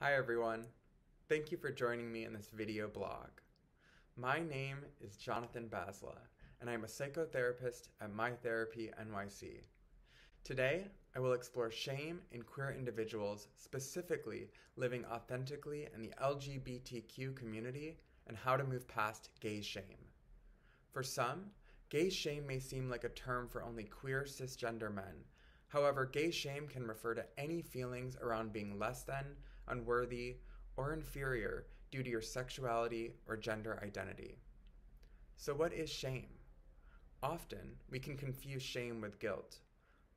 Hi everyone, thank you for joining me in this video blog. My name is Jonathan Basla, and I'm a psychotherapist at My Therapy NYC. Today, I will explore shame in queer individuals, specifically living authentically in the LGBTQ community and how to move past gay shame. For some, gay shame may seem like a term for only queer cisgender men. However, gay shame can refer to any feelings around being less than, unworthy, or inferior due to your sexuality or gender identity. So what is shame? Often, we can confuse shame with guilt.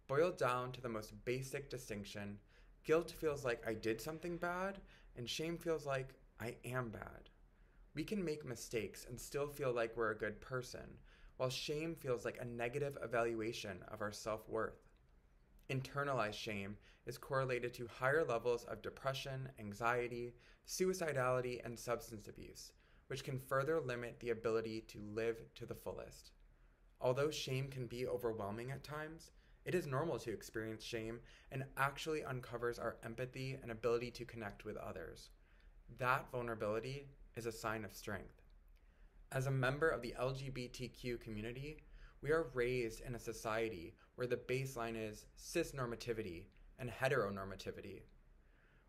Boiled down to the most basic distinction, guilt feels like I did something bad, and shame feels like I am bad. We can make mistakes and still feel like we're a good person, while shame feels like a negative evaluation of our self-worth. Internalized shame is correlated to higher levels of depression, anxiety, suicidality, and substance abuse, which can further limit the ability to live to the fullest. Although shame can be overwhelming at times, it is normal to experience shame and actually uncovers our empathy and ability to connect with others. That vulnerability is a sign of strength. As a member of the LGBTQ community, we are raised in a society where the baseline is cisnormativity and heteronormativity.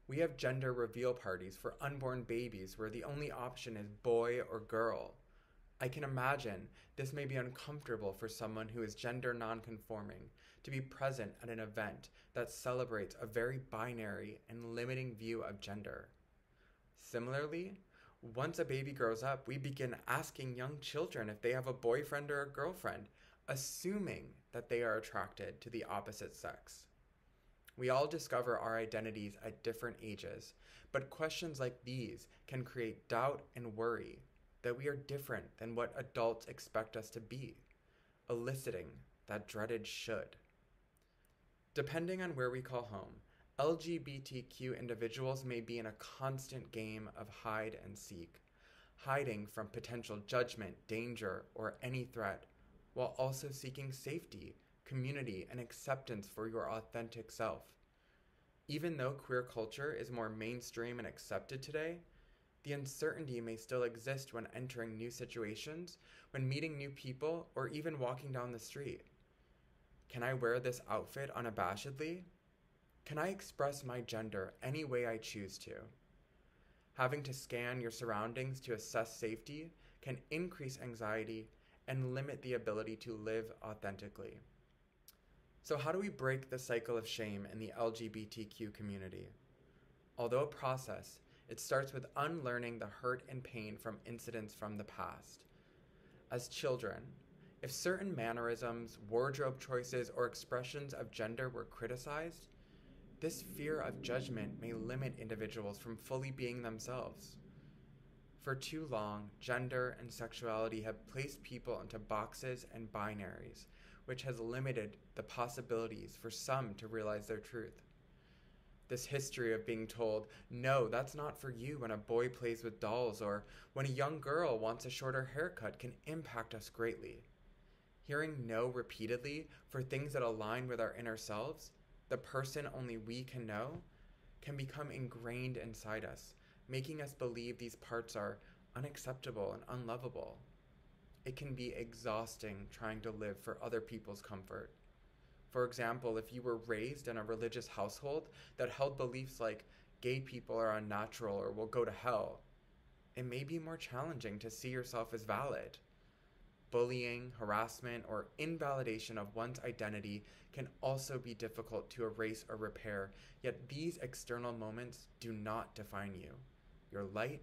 We have gender reveal parties for unborn babies where the only option is boy or girl. I can imagine this may be uncomfortable for someone who is gender nonconforming to be present at an event that celebrates a very binary and limiting view of gender. Similarly, once a baby grows up, we begin asking young children if they have a boyfriend or a girlfriend, assuming that they are attracted to the opposite sex. We all discover our identities at different ages, but questions like these can create doubt and worry that we are different than what adults expect us to be, eliciting that dreaded should. Depending on where we call home, LGBTQ individuals may be in a constant game of hide and seek, hiding from potential judgment, danger, or any threat, while also seeking safety, community, and acceptance for your authentic self. Even though queer culture is more mainstream and accepted today, the uncertainty may still exist when entering new situations, when meeting new people, or even walking down the street. Can I wear this outfit unabashedly? Can I express my gender any way I choose to? Having to scan your surroundings to assess safety can increase anxiety and limit the ability to live authentically. So how do we break the cycle of shame in the LGBTQ community? Although a process, it starts with unlearning the hurt and pain from incidents from the past. As children, if certain mannerisms, wardrobe choices, or expressions of gender were criticized, this fear of judgment may limit individuals from fully being themselves. For too long, gender and sexuality have placed people into boxes and binaries, which has limited the possibilities for some to realize their truth. This history of being told, no, that's not for you when a boy plays with dolls or when a young girl wants a shorter haircut can impact us greatly. Hearing no repeatedly for things that align with our inner selves, the person only we can know, can become ingrained inside us, making us believe these parts are unacceptable and unlovable. It can be exhausting trying to live for other people's comfort. For example, if you were raised in a religious household that held beliefs like gay people are unnatural or will go to hell, it may be more challenging to see yourself as valid. Bullying, harassment, or invalidation of one's identity can also be difficult to erase or repair, yet these external moments do not define you. Your light,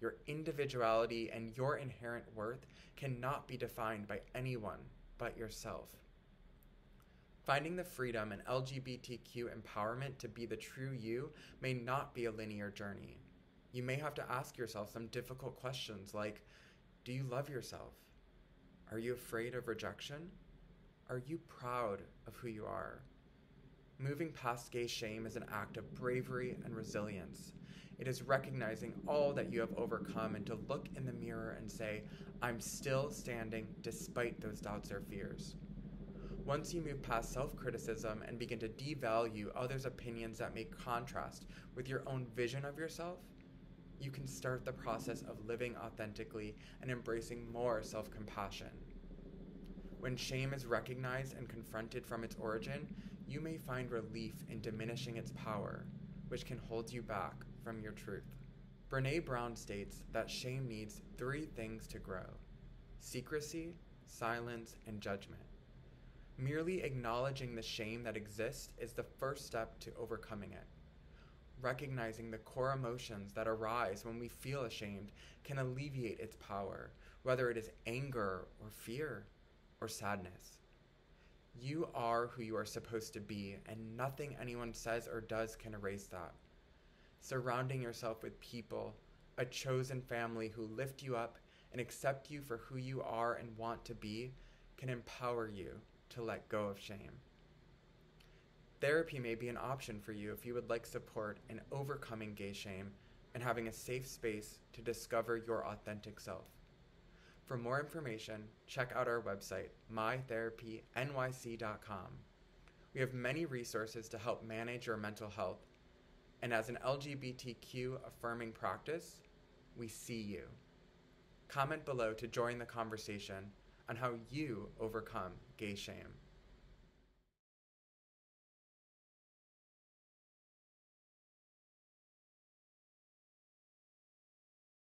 your individuality, and your inherent worth cannot be defined by anyone but yourself. Finding the freedom and LGBTQ empowerment to be the true you may not be a linear journey. You may have to ask yourself some difficult questions like, do you love yourself? Are you afraid of rejection? Are you proud of who you are? Moving past gay shame is an act of bravery and resilience. It is recognizing all that you have overcome and to look in the mirror and say, I'm still standing despite those doubts or fears. Once you move past self-criticism and begin to devalue others' opinions that may contrast with your own vision of yourself, you can start the process of living authentically and embracing more self-compassion. When shame is recognized and confronted from its origin, you may find relief in diminishing its power, which can hold you back from your truth. Brené Brown states that shame needs three things to grow: secrecy, silence, and judgment. Merely acknowledging the shame that exists is the first step to overcoming it. Recognizing the core emotions that arise when we feel ashamed can alleviate its power, whether it is anger or fear or sadness. You are who you are supposed to be, and nothing anyone says or does can erase that. Surrounding yourself with people, a chosen family who lift you up and accept you for who you are and want to be, can empower you to let go of shame. Therapy may be an option for you if you would like support in overcoming gay shame and having a safe space to discover your authentic self. For more information, check out our website, mytherapynyc.com. We have many resources to help manage your mental health, and as an LGBTQ affirming practice, we see you. Comment below to join the conversation on how you overcome gay shame.